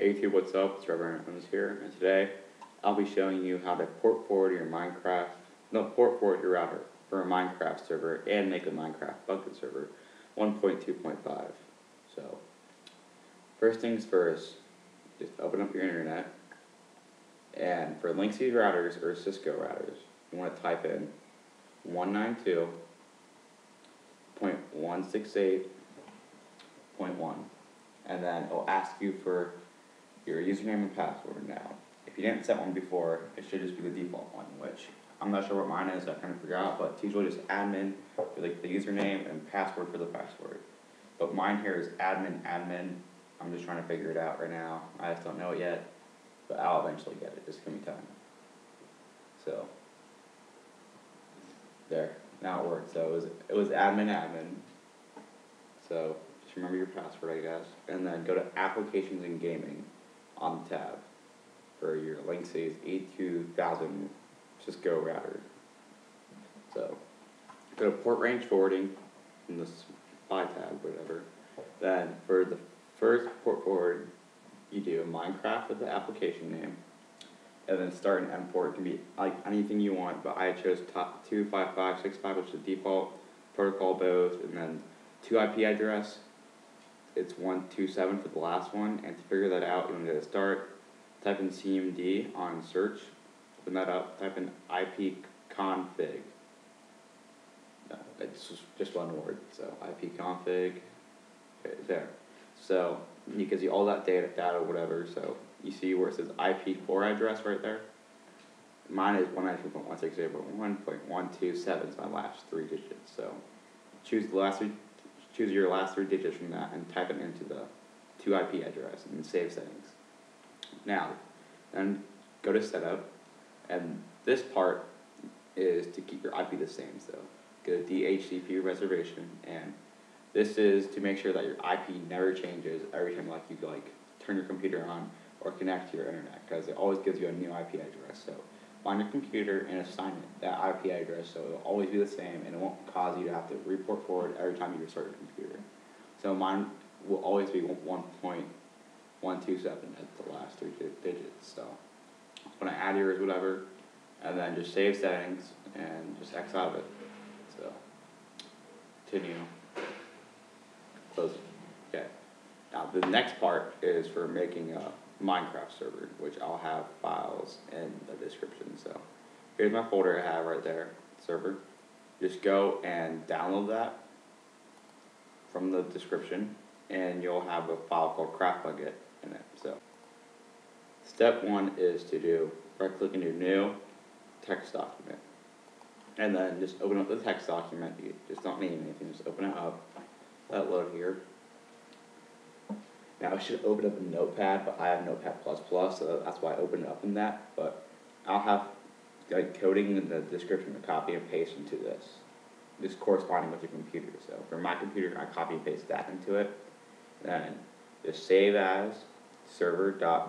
Hey YouTube, what's up? It's RedBaronOwnz here, and today I'll be showing you how to port forward your router for a Minecraft server and make a Minecraft Bukkit server 1.2.5. So, first things first, just open up your internet, and for Linksys routers or Cisco routers, you want to type in 192.168.1, and then it'll ask you for your username and password now. If you didn't set one before, it should just be the default one, which I'm not sure what mine is, I kind of forgot, but it's usually just admin for like the username and password for the password. But mine here is admin. I'm just trying to figure it out right now. I just don't know it yet, but I'll eventually get it. Just give me time. So, there. Now it worked. So it was admin. So, just remember your password, I guess. And then go to Applications and Gaming on the tab for your Linksys 82000 Cisco router. So, go to Port Range Forwarding in the Spy tab, whatever. Then, for the first port forward, you do Minecraft with the application name, and then start an M port. It can be like anything you want, but I chose top 25565, which is the default protocol both, and then 2 IP address. It's 127 for the last one, and to figure that out, you want to start, type in CMD on search, open that up, type in ipconfig. No, it's just one word, so ipconfig, okay, there. So you can see all that data or whatever, so you see where it says IP4 address right there? Mine is 192.168.1.127 is my last three digits, so choose your last three digits from that and type it into the 2 IP address and save settings. Now, then go to setup, and this part is to keep your IP the same, so go to DHCP reservation, and this is to make sure that your IP never changes every time like you turn your computer on or connect to your internet, because it always gives you a new IP address. So find your computer and assign it that IP address so it'll always be the same and it won't cause you to have to report forward every time you restart your computer. So mine will always be 1.127 at the last three digits. So when I add yours, whatever, and then just save settings and just X out of it. So continue. Close. Okay. Now the next part is for making a Minecraft server, which I'll have files in the description. So here's my folder I have right there, server. Just go and download that from the description, and you'll have a file called CraftBukkit in it. So step one is to do right-click into New Text Document, and then just open up the text document. You just don't name anything. Just open it up. Let it load here. Now I should open up in Notepad, but I have Notepad++, so that's why I opened it up in that, but I'll have coding in the description to copy and paste into this corresponding with your computer. So for my computer, I copy and paste that into it, then just save as server.bat.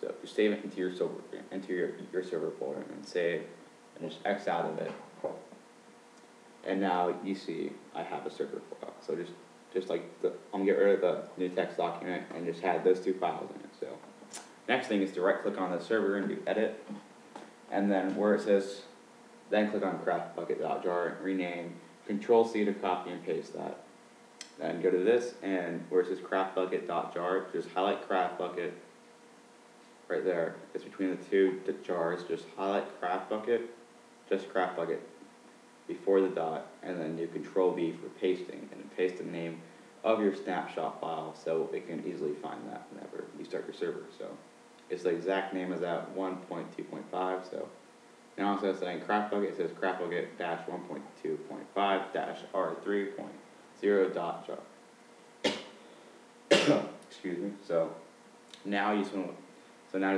So you save it into your server folder, and save, and just X out of it. And now you see I have a server file. So I'm gonna get rid of the new text document and just have those two files in it. So next thing is to right click on the server and do edit. And then where it says, then click on CraftBukkit.jar and rename. Control C to copy and paste that. Then go to this, and where it says CraftBukkit.jar, just highlight CraftBukkit right there. It's between the two jars. Just highlight CraftBukkit, just CraftBukkit, before the dot, and then do Control V for pasting, and paste the name of your snapshot file so it can easily find that whenever you start your server. So it's the exact name as that 1.2.5. So now instead of saying CraftBukkit, it says CraftBukkit-1.2.5-R3.0.jar. Excuse me. So now just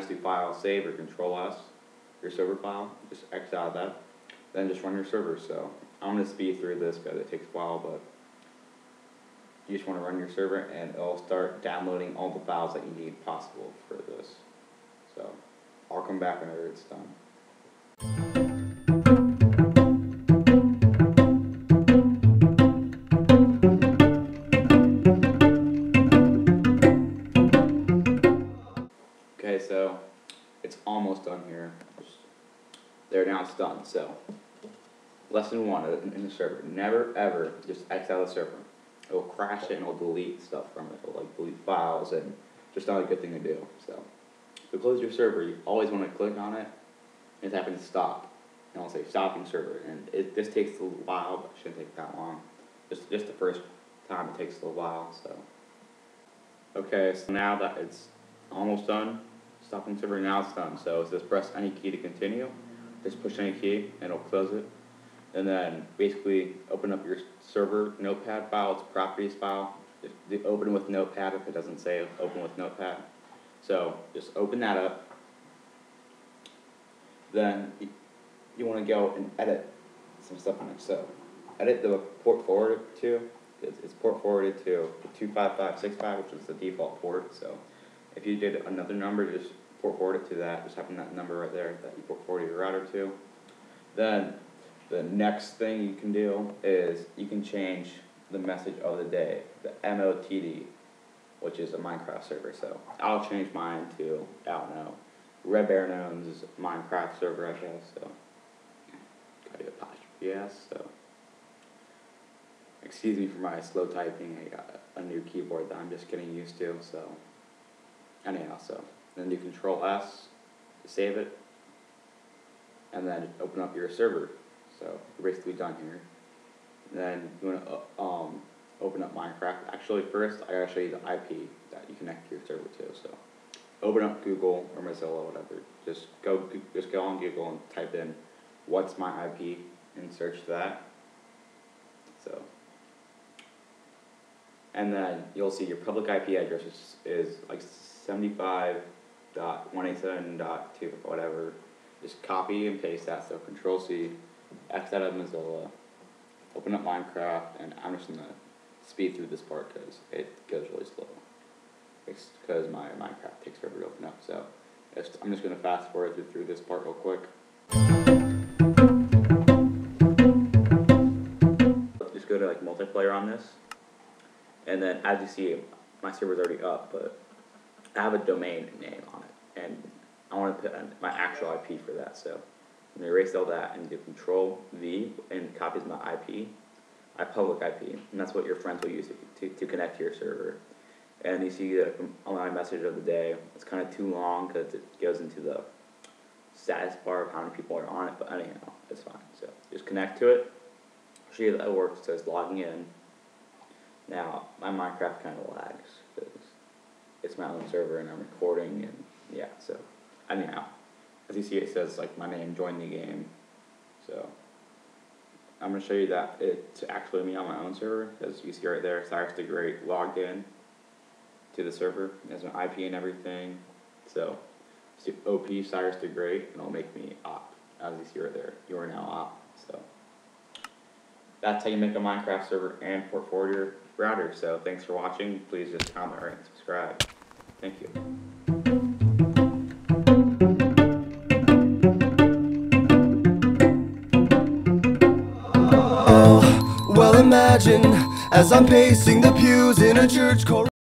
do File Save or Control S your server file. Just X out of that. Then just run your server. So I'm going to speed through this because it takes a while, but you just want to run your server and it'll start downloading all the files that you need possible for this. So I'll come back whenever it's done. They're now stunned. So, lesson one in the server: never ever just X out of the server. It will crash it and it will delete stuff from it. It will like delete files, and just not a good thing to do. So, to close your server, you always want to click on it and tap into stop. And it'll say stopping server. And this takes a while, but it shouldn't take that long. Just the first time it takes a little while. So, okay. So now that it's almost done, stopping server now it's done. So it's just press any key to continue. Just push any key and it'll close it. And then basically open up your server notepad file, it's properties file. If you open with notepad, if it doesn't say open with notepad. So just open that up. Then you want to go and edit some stuff on it. So edit the port forward to, it's port forwarded to 25565, which is the default port. So if you did another number, just port forward it to that, just having that number right there that you port forward your router to. Then the next thing you can do is you can change the message of the day, the MOTD, which is a Minecraft server. So I'll change mine to, I don't know, RedBaronOwnz Minecraft server, I guess. So gotta do apostrophe S. So excuse me for my slow typing. I got a new keyboard that I'm just getting used to. So anyhow, so then do Control S to save it, and then open up your server. So you're basically done here. Then you want to open up Minecraft. Actually, first I gotta show you the IP that you connect your server to. So open up Google or Mozilla, whatever. Just go on Google and type in "what's my IP" and search that. So, and then you'll see your public IP address is like 75.187.2, whatever. Just copy and paste that. So Control C, X out of Mozilla, open up Minecraft, and I'm just gonna speed through this part because it goes really slow. It's because my Minecraft takes forever to open up. So I'm just gonna fast forward through this part real quick. Just go to like multiplayer on this, and then as you see, my server's already up, but I have a domain name on it, and I want to put my actual IP for that. So I'm going to erase all that and do Control V and copies my IP, my public IP, and that's what your friends will use to connect to your server. And you see that my message of the day, it's kind of too long because it goes into the status bar of how many people are on it, but anyhow, it's fine. So just connect to it. I'll show you that it works. It says logging in. Now my Minecraft kind of lags because it's my own server and I'm recording, and yeah, so anyhow, as you see it says like my name, join the game. So I'm going to show you that it's actually me on my own server. As you see right there, Cyrus the Great logged in to the server. It has an IP and everything. So just do OP Cyrus the Great and it'll make me op. As you see right there, you are now op. So that's how you make a Minecraft server and port forward your router. So thanks for watching. Please just comment, rate, and subscribe. Thank you. Imagine as I'm pacing the pews in a church chorus.